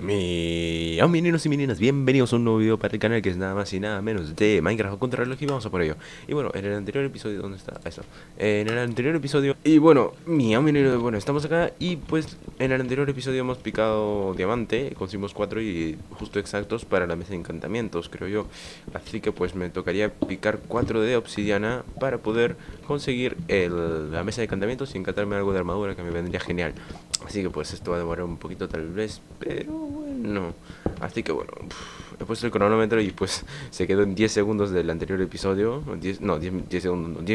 Meninos y meninas, bienvenidos a un nuevo video para el canal, que es nada más y nada menos de Minecraft contra reloj, y vamos a por ello. Y bueno, en el anterior episodio, ¿dónde está eso? En el anterior episodio, y bueno, bueno, estamos acá. Y pues en el anterior episodio hemos picado diamante, conseguimos 4 y justo exactos para la mesa de encantamientos, creo yo. Así que pues me tocaría picar 4 de obsidiana para poder conseguir la mesa de encantamientos y encantarme algo de armadura, que me vendría genial. Así que pues esto va a demorar un poquito tal vez, pero bueno. Así que bueno, he puesto el cronómetro y pues se quedó en 10 segundos del anterior episodio. 10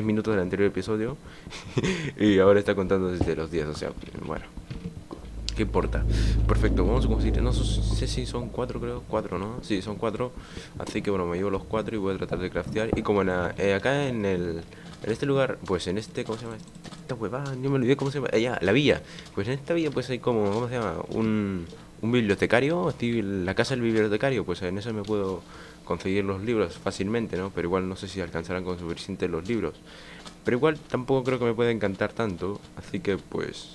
minutos del anterior episodio. Y ahora está contando desde los 10, o sea, bueno, ¿qué importa? Perfecto, vamos a conseguir, no sé si son 4, creo, 4, ¿no? Sí, son 4, así que bueno, me llevo los 4 y voy a tratar de craftear. Y como acá en este lugar, pues en este, ¿cómo se llama? Esta huevada, yo me olvidé cómo se llama, allá, la villa. Pues en esta villa pues hay como, ¿cómo se llama? Un bibliotecario, estoy en la casa del bibliotecario, pues en eso me puedo conseguir los libros fácilmente, ¿no? Pero igual no sé si alcanzarán con suficiente los libros. Pero igual tampoco creo que me pueda encantar tanto, así que pues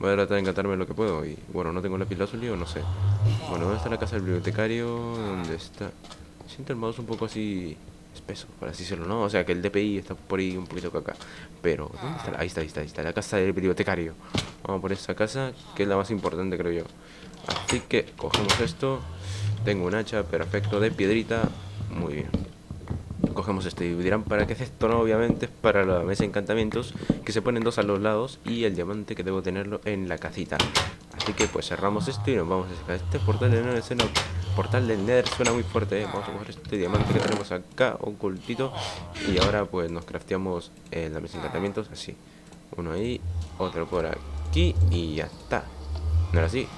voy a tratar de encantarme lo que puedo. Y bueno, no tengo lápiz lazuli o no sé. Bueno, ¿dónde está la casa del bibliotecario? ¿Dónde está? Siento el mouse un poco así espeso, por así decirlo, ¿no? O sea que el DPI está por ahí un poquito caca. Pero, ¿dónde está? Ahí está, ahí está, ahí está, la casa del bibliotecario. Vamos por esa casa, que es la más importante, creo yo. Así que cogemos esto. Tengo un hacha, perfecto, de piedrita. Muy bien. Cogemos este y dirán, ¿para qué es esto? No, obviamente es para la mesa de encantamientos, que se ponen 2 a los lados, y el diamante que debo tenerlo en la casita. Así que pues cerramos esto y nos vamos a sacar este portal del Nether. Portal del Nether suena muy fuerte, ¿eh? Vamos a coger este diamante que tenemos acá, ocultito, y ahora pues nos crafteamos la mesa de encantamientos, así. Uno ahí, otro por aquí y ya está. ¿No era así?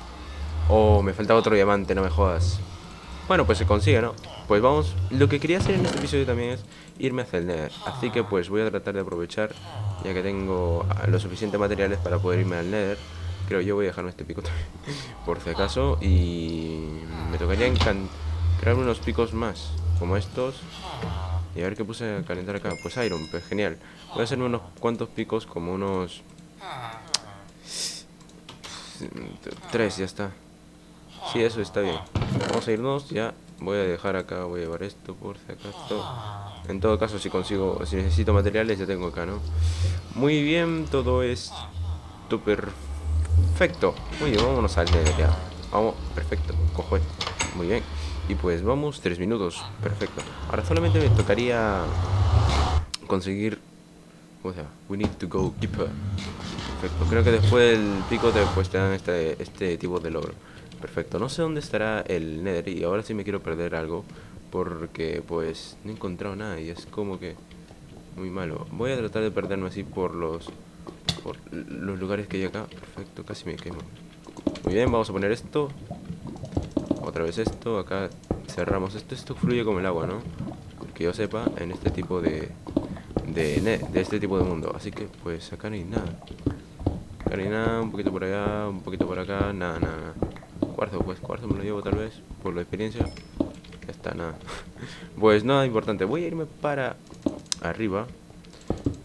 Oh, me falta otro diamante, no me jodas. Bueno, pues se consigue, ¿no? Pues vamos, lo que quería hacer en este episodio también es irme hacia el Nether. Así que pues voy a tratar de aprovechar, ya que tengo los suficientes materiales para poder irme al Nether. Creo yo voy a dejarme este pico también, por si acaso. Y me tocaría crearme unos picos más, como estos. Y a ver qué puse a calentar acá. Pues iron, pues genial. Voy a hacerme unos cuantos picos, como unos 3, ya está. Sí, eso está bien. Vamos a irnos ya. Voy a dejar acá, voy a llevar esto por si acaso. En todo caso, si consigo, si necesito materiales, ya tengo acá, ¿no? Muy bien, todo esto perfecto. Muy bien, vámonos al Nether ya. Vamos, perfecto, cojo esto. Muy bien. Y pues vamos, 3 minutos, perfecto. Ahora solamente me tocaría conseguir, o sea, we need to go deeper. Perfecto, creo que después del pico te, pues, te dan este tipo de logro. Perfecto, no sé dónde estará el Nether y ahora sí me quiero perder algo, porque pues no he encontrado nada y es como que muy malo. Voy a tratar de perderme así por los lugares que hay acá. Perfecto, casi me quemo. Muy bien, vamos a poner esto. Otra vez esto, acá cerramos esto. Esto fluye como el agua, ¿no? Porque yo sepa, en este tipo de este tipo de mundo. Así que pues acá no hay nada. Acá no hay nada, un poquito por allá, un poquito por acá, nada, nada, nada. Cuarzo, pues cuarzo me lo llevo tal vez, por la experiencia. Ya está, nada. Pues nada importante, voy a irme para arriba.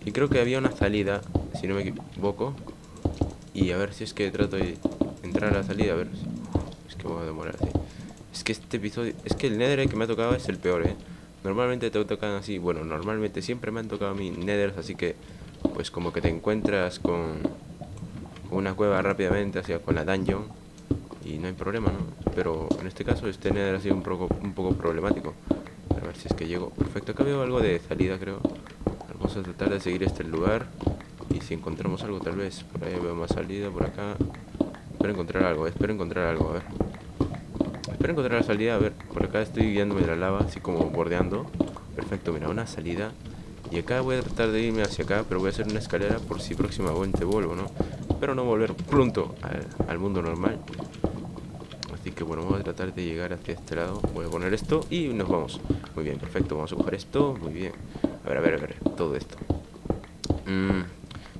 Y creo que había una salida, si no me equivoco. Y a ver si es que trato de entrar a la salida, a ver. Es que voy a demorar, sí. Es que este episodio, es que el Nether que me ha tocado es el peor, ¿eh? Normalmente te tocan así, bueno, normalmente siempre me han tocado a mí Nethers, así que pues como que te encuentras con una cueva rápidamente, hacia con la dungeon. Y no hay problema, ¿no? Pero en este caso este Nether ha sido un poco problemático. A ver si es que llego. Perfecto, acá veo algo de salida, creo. Vamos a tratar de seguir este lugar. Y si encontramos algo, tal vez. Por ahí veo más salida, por acá. Espero encontrar algo, espero encontrar algo, a ver. Espero encontrar la salida, a ver. Por acá estoy guiándome de la lava, así como bordeando. Perfecto, mira, una salida. Y acá voy a tratar de irme hacia acá, pero voy a hacer una escalera por si próximamente vuelvo, ¿no? Espero no volver pronto al mundo normal. Así que bueno, vamos a tratar de llegar hacia este lado. Voy a poner esto y nos vamos. Muy bien, perfecto, vamos a coger esto, muy bien. A ver, a ver, a ver, todo esto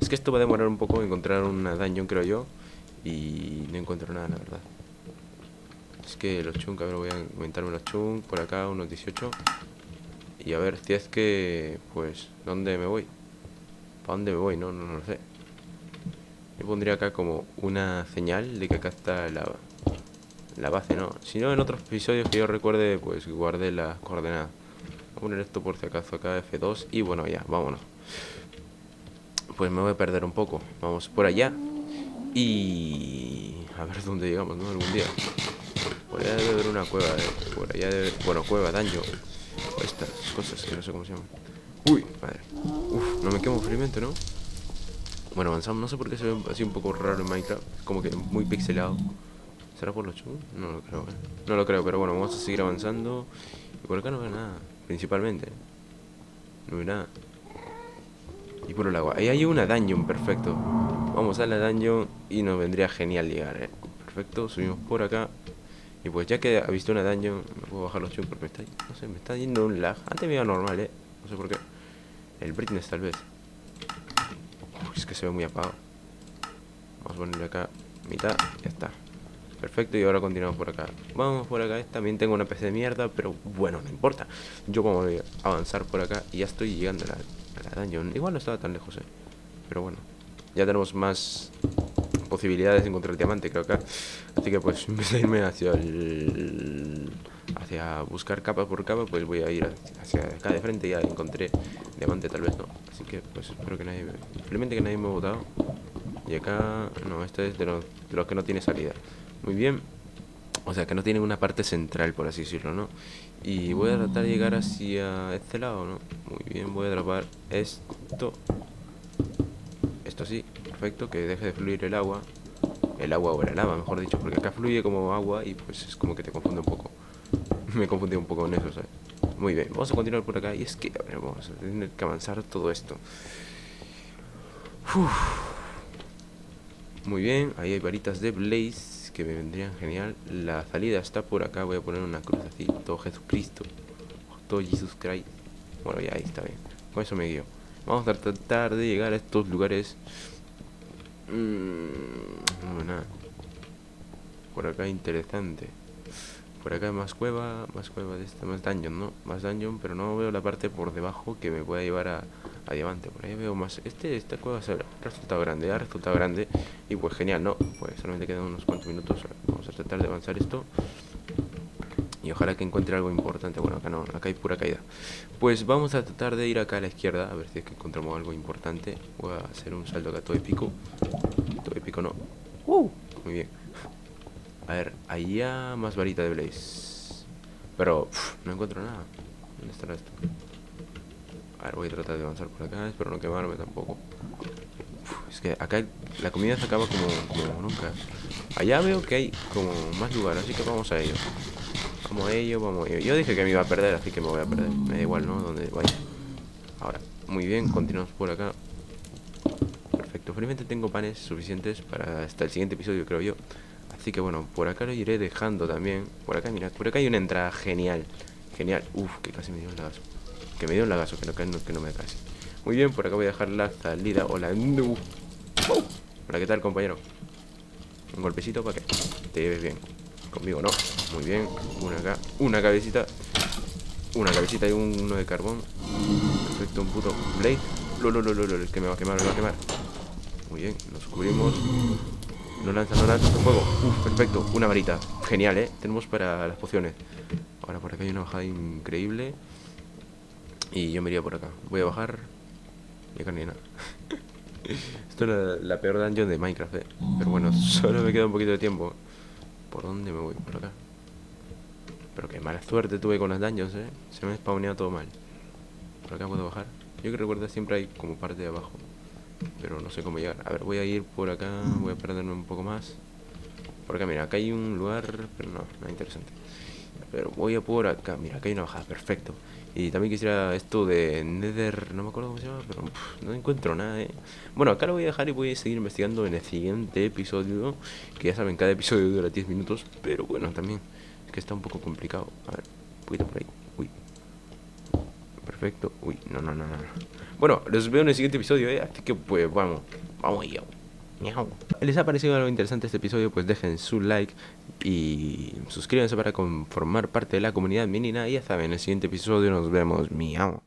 es que esto va a demorar un poco encontrar una dungeon, creo yo. Y no encuentro nada, la verdad. Es que los chunk, a ver, voy a aumentarme los chunk. Por acá, unos 18. Y a ver, si es que, pues, ¿dónde me voy? ¿Para dónde me voy? No, no, no lo sé. Yo pondría acá como una señal de que acá está la La base no, sino en otros episodios que yo recuerde, pues guardé las coordenadas. Voy a poner esto por si acaso acá, F2. Y bueno, ya, vámonos. Pues me voy a perder un poco. Vamos por allá. Y... a ver dónde llegamos, ¿no? Algún día. Por allá debe haber una cueva, por allá debe... bueno, cueva, daño. O estas cosas, que no sé cómo se llaman. Uy, madre. Uf, no me quemo fríamente, ¿no? Bueno, avanzamos. No sé por qué se ve así un poco raro en Minecraft. Como que muy pixelado. ¿Será por los chungos? No lo creo, ¿eh? No lo creo, pero bueno, vamos a seguir avanzando. Y por acá no veo nada, principalmente. No veo nada. Y por el agua. Ahí hay una dungeon, perfecto. Vamos a la dungeon y nos vendría genial llegar, ¿eh? Perfecto, subimos por acá. Y pues ya que he visto una dungeon, me puedo bajar los chungos porque me está, no sé, me está yendo un lag. Antes me iba normal, ¿eh? No sé por qué. El brightness tal vez. Uf, es que se ve muy apagado. Vamos a ponerle acá mitad, ya está. Perfecto, y ahora continuamos por acá. Vamos por acá, también tengo una PC de mierda, pero bueno, no importa. Yo como voy a avanzar por acá y ya estoy llegando a la dungeon. Igual no estaba tan lejos, pero bueno. Ya tenemos más posibilidades de encontrar el diamante, creo acá. Así que pues en vez de irme hacia el... hacia buscar capa por capa, pues voy a ir hacia acá de frente. Ya encontré diamante, tal vez no. Así que pues espero que nadie me... simplemente que nadie me ha botado. Y acá... no, este es de los que no tiene salida. Muy bien, o sea que no tiene una parte central, por así decirlo, ¿no? Y voy a tratar de llegar hacia este lado, ¿no? Muy bien, voy a atrapar esto. Esto así, perfecto, que deje de fluir el agua. El agua o la lava, mejor dicho, porque acá fluye como agua y pues es como que te confunde un poco. Me confundí un poco con eso, ¿sabes? Muy bien, vamos a continuar por acá y es que, a ver, vamos a tener que avanzar todo esto. Uf. Muy bien, ahí hay varitas de Blaze que me vendrían genial. La salida está por acá. Voy a poner una cruz así, todo Jesucristo, todo Jesus Christ. Bueno, ya ahí está bien, con eso me guío. Vamos a tratar de llegar a estos lugares. No, nada. Por acá interesante. Por acá más cueva de esta, más dungeon, ¿no? Más dungeon, pero no veo la parte por debajo que me pueda llevar a diamante. Por ahí veo más. Esta cueva ha resultado grande, y pues genial, ¿no? Pues solamente quedan unos cuantos minutos. Vamos a tratar de avanzar esto. Y ojalá que encuentre algo importante. Bueno, acá no, acá hay pura caída. Pues vamos a tratar de ir acá a la izquierda, a ver si es que encontramos algo importante. Voy a hacer un salto acá todo épico. Todo épico no. Muy bien. A ver, allá más varita de Blaze. Pero no encuentro nada. ¿Dónde estará esto? A ver, voy a tratar de avanzar por acá. Espero no quemarme tampoco. Es que acá la comida se acaba como nunca. Allá veo que hay como más lugar, así que vamos a ello. Vamos a ello. Yo dije que me iba a perder, así que me voy a perder. Me da igual, ¿no? Donde vaya. Ahora, muy bien, continuamos por acá. Perfecto, felizmente tengo panes suficientes para hasta el siguiente episodio, creo yo. Así que bueno, por acá lo iré dejando también. Por acá, mirad, por acá hay una entrada genial. Genial, uff, que casi me dio un lagazo. Que me dio un lagazo, que no me casi. Muy bien, por acá voy a dejar la salida. Hola, no. Hola, ¿qué tal, compañero? Un golpecito para que te lleves bien. Conmigo no, muy bien. Una cabecita. Una cabecita y uno de carbón. Perfecto, un puto blade. Lolololol, es que me va a quemar. Muy bien, nos cubrimos. No lanza con fuego. Uf, perfecto, una varita, genial, tenemos para las pociones. Ahora por acá hay una bajada increíble. Y yo me iría por acá. Voy a bajar. Y acá ni nada. Esto es la peor dungeon de Minecraft, Pero bueno, solo me queda un poquito de tiempo. ¿Por dónde me voy? Por acá. Pero qué mala suerte tuve con las dungeons, Se me ha spawneado todo mal. Por acá puedo bajar. Yo que recuerdo siempre hay como parte de abajo, pero no sé cómo llegar. A ver, voy a ir por acá. Voy a perderme un poco más. Por acá, mira, acá hay un lugar. Pero no, nada interesante. Pero voy a por acá. Mira, acá hay una bajada, perfecto. Y también quisiera esto de Nether. No me acuerdo cómo se llama, pero no encuentro nada, Bueno, acá lo voy a dejar y voy a seguir investigando en el siguiente episodio. Que ya saben, cada episodio dura 10 minutos. Pero bueno, también es que está un poco complicado. A ver, un poquito por ahí. Uy. Perfecto. Uy, no. Bueno, los veo en el siguiente episodio, Así que pues vamos allá. ¿Les ha parecido algo interesante este episodio? Pues dejen su like y suscríbanse para formar parte de la comunidad minina. Y ya saben, en el siguiente episodio nos vemos. Miau.